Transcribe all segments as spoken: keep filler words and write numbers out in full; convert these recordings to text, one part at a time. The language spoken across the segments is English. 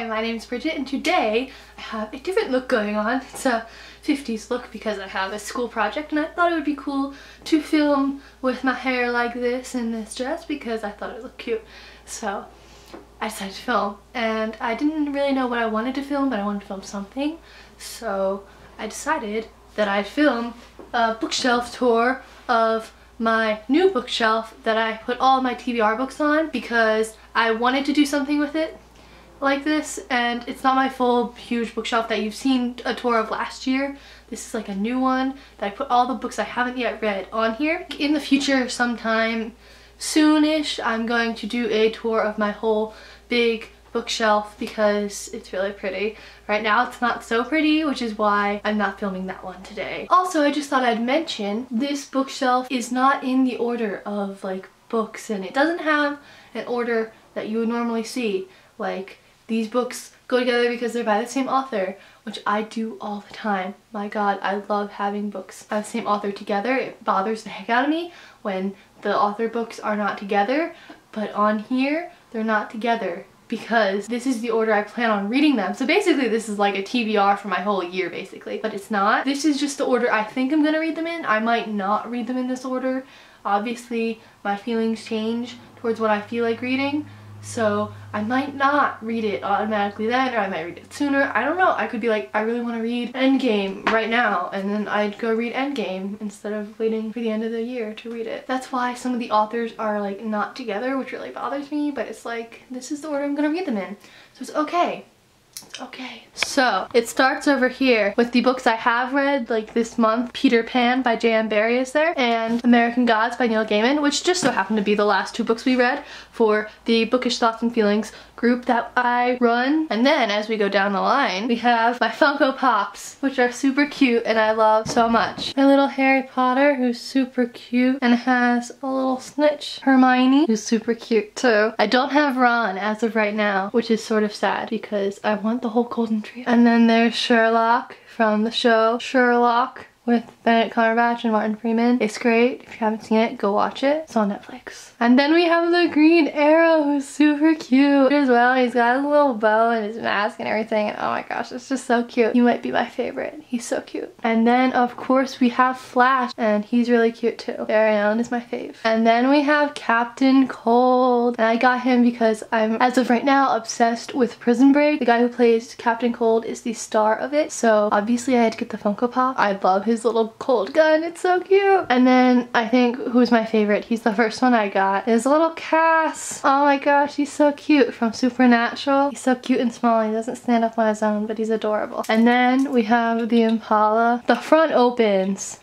Hi, my name's Bridget and today I have a different look going on. It's a fifties look because I have a school project and I thought it would be cool to film with my hair like this in this dress because I thought it looked cute. So I decided to film and I didn't really know what I wanted to film, but I wanted to film something. So I decided that I'd film a bookshelf tour of my new bookshelf that I put all my T B R books on because I wanted to do something with it like this, and it's not my full huge bookshelf that you've seen a tour of last year. This is like a new one that I put all the books I haven't yet read on here. In the future, sometime soonish, I'm going to do a tour of my whole big bookshelf because it's really pretty. Right now it's not so pretty, which is why I'm not filming that one today. Also, I just thought I'd mention this bookshelf is not in the order of like books, and it doesn't have an order that you would normally see, like these books go together because they're by the same author, which I do all the time. My god, I love having books by the same author together. It bothers the heck out of me when the author books are not together, but on here they're not together because this is the order I plan on reading them. So basically this is like a T B R for my whole year basically, but it's not. This is just the order I think I'm gonna read them in. I might not read them in this order. Obviously my feelings change towards what I feel like reading. So I might not read it automatically then, or I might read it sooner. I don't know. I could be like, I really want to read Endgame right now, and then I'd go read Endgame instead of waiting for the end of the year to read it. That's why some of the authors are like not together, which really bothers me, but it's like, this is the order I'm gonna read them in. So it's okay. It's okay. So it starts over here with the books I have read like this month. Peter Pan by J M Barrie is there, and American Gods by Neil Gaiman, which just so happened to be the last two books we read for the Bookish Thoughts and Feelings group that I run. And then as we go down the line, we have my Funko Pops, which are super cute and I love so much. My little Harry Potter, who's super cute and has a little snitch. Hermione, who's super cute too. I don't have Ron as of right now, which is sort of sad because I want the whole golden tree. And then there's Sherlock from the show Sherlock with Benedict Cumberbatch and Martin Freeman. It's great. If you haven't seen it, go watch it. It's on Netflix. And then we have the Green Arrow, who's super cute as well. He's got his little bow and his mask and everything, and oh my gosh, it's just so cute. He might be my favorite. He's so cute. And then of course we have Flash, and he's really cute too. Barry Allen is my fave. And then we have Captain Cold, and I got him because I'm, as of right now, obsessed with Prison Break. The guy who plays Captain Cold is the star of it, so obviously I had to get the Funko Pop. I love him. His little cold gun, it's so cute. And then I think who's my favorite, he's the first one I got, is little Cass. Oh my gosh, he's so cute from Supernatural. He's so cute and small, he doesn't stand up on his own, but he's adorable. And then we have the Impala. The front opens,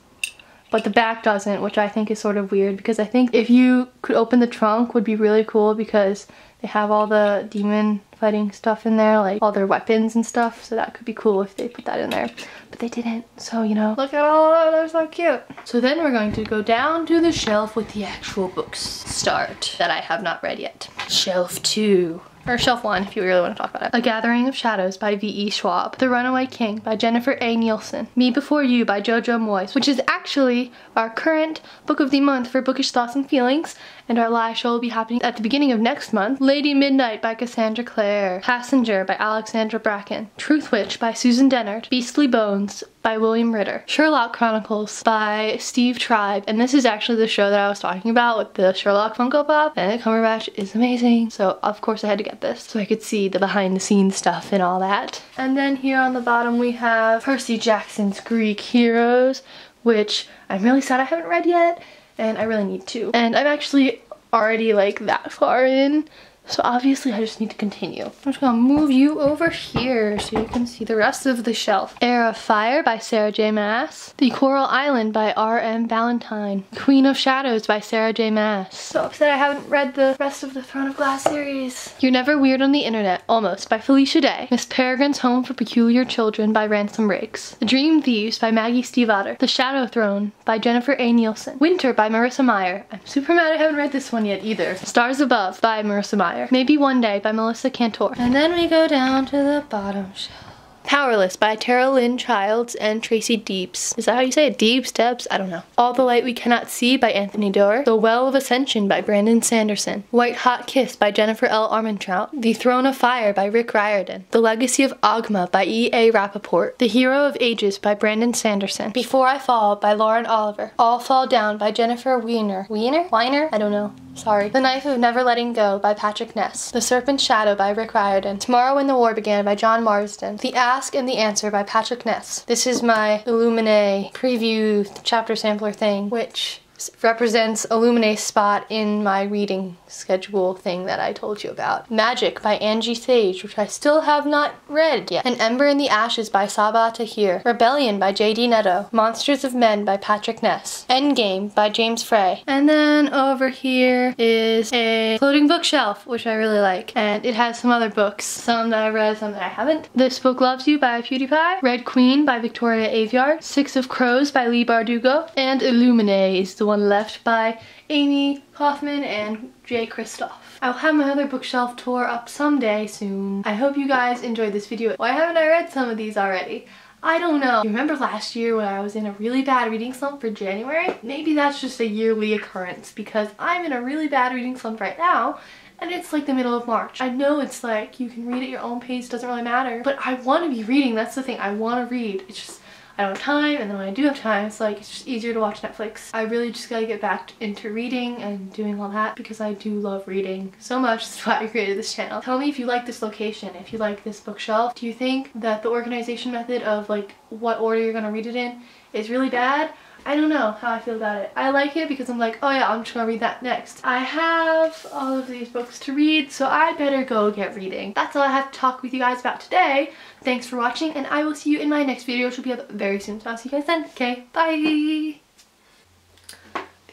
but the back doesn't, which I think is sort of weird because I think if you could open the trunk would be really cool because they have all the demon fighting stuff in there, like all their weapons and stuff, so that could be cool if they put that in there, but they didn't, so you know. Look at all of them, they're so cute. So then we're going to go down to the shelf with the actual books. Start that I have not read yet. Shelf two. Or shelf one if you really want to talk about it. A Gathering of Shadows by V E Schwab. The Runaway King by Jennifer A. Nielsen. Me Before You by Jojo Moyes, which is actually our current book of the month for Bookish Thoughts and Feelings, and our live show will be happening at the beginning of next month. Lady Midnight by Cassandra Clare. Passenger by Alexandra Bracken. Truth Witch by Susan Dennard. Beastly Bones by William Ritter. Sherlock Chronicles by Steve Tribe, and this is actually the show that I was talking about with the Sherlock Funko Pop. Benedict Cumberbatch is amazing, so of course I had to get this so I could see the behind the scenes stuff and all that. And then here on the bottom we have Percy Jackson's Greek Heroes, which I'm really sad I haven't read yet, and I really need to. And I'm actually already like that far in, so obviously I just need to continue. I'm just gonna move you over here so you can see the rest of the shelf. Air of Fire by Sarah J. Maas. The Coral Island by R M Valentine. Queen of Shadows by Sarah J. Maas. So upset I haven't read the rest of the Throne of Glass series. You're Never Weird on the Internet, Almost by Felicia Day. Miss Peregrine's Home for Peculiar Children by Ransom Riggs. The Dream Thieves by Maggie Stiefvater. The Shadow Throne by Jennifer A. Nielsen. Winter by Marissa Meyer. I'm super mad I haven't read this one yet either. Stars Above by Marissa Meyer. Maybe One Day by Melissa Cantor. And then we go down to the bottom shelf. Powerless by Tara Lynn Childs and Tracy Deeps. Is that how you say it? Deeps? Depps? I don't know. All the Light We Cannot See by Anthony Doerr. The Well of Ascension by Brandon Sanderson. White Hot Kiss by Jennifer L. Armentrout. The Throne of Fire by Rick Riordan. The Legacy of Ogma by E A. Rapoport. The Hero of Ages by Brandon Sanderson. Before I Fall by Lauren Oliver. All Fall Down by Jennifer Weiner. Weiner? Weiner? I don't know. Sorry. The Knife of Never Letting Go by Patrick Ness. The Serpent's Shadow by Rick Riordan. Tomorrow When the War Began by John Marsden. The Ask and the Answer by Patrick Ness. This is my Illuminae preview chapter sampler thing, which represents Illuminae's spot in my reading schedule thing that I told you about. Magic by Angie Sage, which I still have not read yet. An Ember in the Ashes by Sabah Tahir. Rebellion by J D Neto. Monsters of Men by Patrick Ness. Endgame by James Frey. And then over here is a floating bookshelf, which I really like. And it has some other books, some that I read, some that I haven't. This Book Loves You by PewDiePie. Red Queen by Victoria Aveyard. Six of Crows by Leigh Bardugo. And Illuminae is the one left by Amy Kaufman and Jay Kristoff. I'll have my other bookshelf tour up someday soon. I hope you guys enjoyed this video. Why haven't I read some of these already? I don't know. You remember last year when I was in a really bad reading slump for January? Maybe that's just a yearly occurrence because I'm in a really bad reading slump right now. And it's like the middle of March. I know it's like you can read at your own pace, doesn't really matter. But I want to be reading, that's the thing. I want to read. It's just I don't have time, and then when I do have time, it's like, it's just easier to watch Netflix. I really just gotta get back into reading and doing all that because I do love reading so much. That's why I created this channel. Tell me if you like this location, if you like this bookshelf. Do you think that the organization method of like what order you're gonna read it in is really bad? I don't know how I feel about it. I like it because I'm like, oh yeah, I'm just gonna read that next. I have all of these books to read, so I better go get reading. That's all I have to talk with you guys about today. Thanks for watching, and I will see you in my next video, which will be up very soon, so I'll see you guys then. Okay, bye!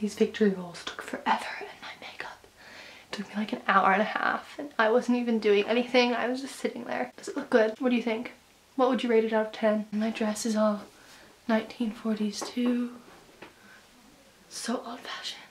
These victory rolls took forever, and my makeup took me like an hour and a half, and I wasn't even doing anything. I was just sitting there. Does it look good? What do you think? What would you rate it out of ten? My dress is all nineteen forties too. So old-fashioned.